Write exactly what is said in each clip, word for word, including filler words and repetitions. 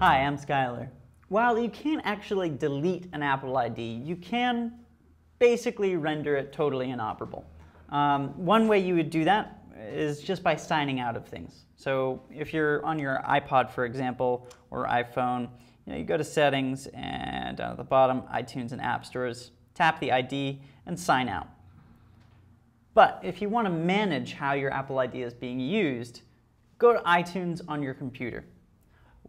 Hi, I'm Skylar. While you can't actually delete an Apple I D, you can basically render it totally inoperable. Um, one way you would do that is just by signing out of things. So if you're on your iPod, for example, or iPhone, you know, you go to Settings, and down at the bottom, iTunes and App Stores, tap the I D, and sign out. But if you want to manage how your Apple I D is being used, go to iTunes on your computer.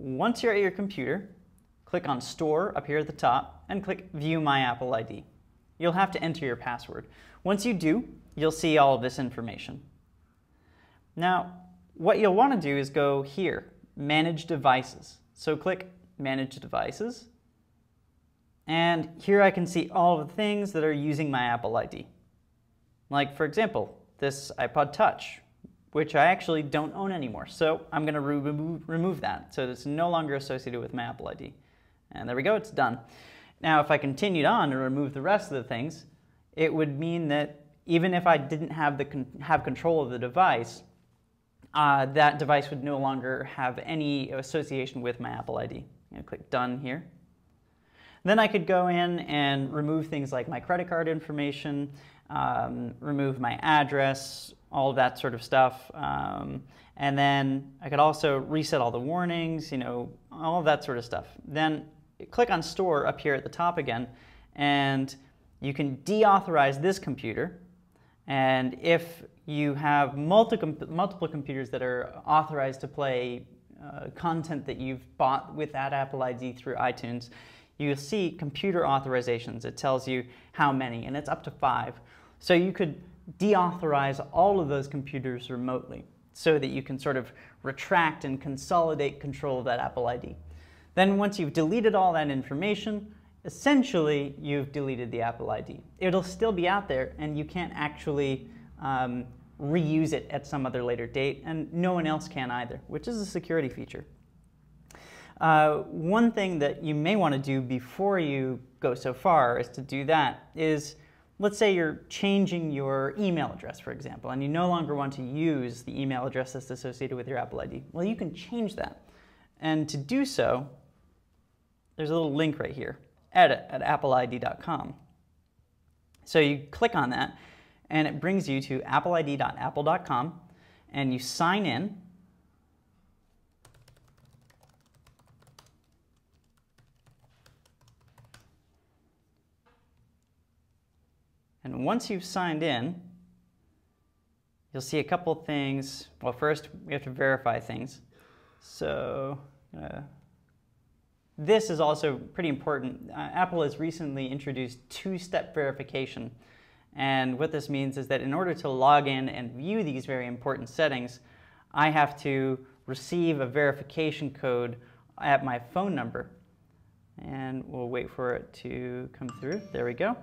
Once you're at your computer, click on Store up here at the top and click View My Apple I D. You'll have to enter your password. Once you do, you'll see all of this information. Now, what you'll want to do is go here, Manage Devices. So click Manage Devices, and here I can see all of the things that are using my Apple I D. Like, for example, this iPod Touch, which I actually don't own anymore. So I'm going to remove, remove that, so it's no longer associated with my Apple I D. And there we go, it's done. Now, if I continued on to remove the rest of the things, it would mean that even if I didn't have, the con have control of the device, uh, that device would no longer have any association with my Apple I D. I'm going to click Done here. Then I could go in and remove things like my credit card information, um, remove my address, all of that sort of stuff. Um, and then I could also reset all the warnings, you know, all of that sort of stuff. Then click on Store up here at the top again, and you can deauthorize this computer. And if you have multiple, multiple computers that are authorized to play uh, content that you've bought with that Apple I D through iTunes, you'll see computer authorizations. It tells you how many, and it's up to five. So you could deauthorize all of those computers remotely so that you can sort of retract and consolidate control of that Apple I D. Then once you've deleted all that information, essentially you've deleted the Apple I D. It'll still be out there, and you can't actually um, reuse it at some other later date, and no one else can either, which is a security feature. Uh, one thing that you may want to do before you go so far is to do that is, let's say you're changing your email address, for example, and you no longer want to use the email address that's associated with your Apple I D. Well, you can change that. And to do so, there's a little link right here, edit at apple I D dot com. So you click on that, and it brings you to apple I D dot apple dot com, and you sign in. And once you've signed in, you'll see a couple things. Well, first, we have to verify things. So uh, this is also pretty important. Uh, Apple has recently introduced two-step verification. And what this means is that in order to log in and view these very important settings, I have to receive a verification code at my phone number. And we'll wait for it to come through. There we go.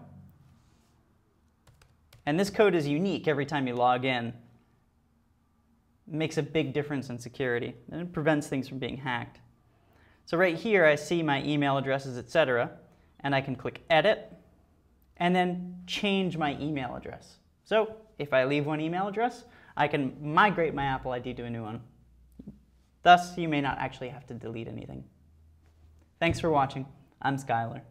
And this code is unique every time you log in. It makes a big difference in security, and it prevents things from being hacked. So right here, I see my email addresses, et cetera, and I can click Edit, and then change my email address. So if I leave one email address, I can migrate my Apple I D to a new one. Thus, you may not actually have to delete anything. Thanks for watching. I'm Skylar.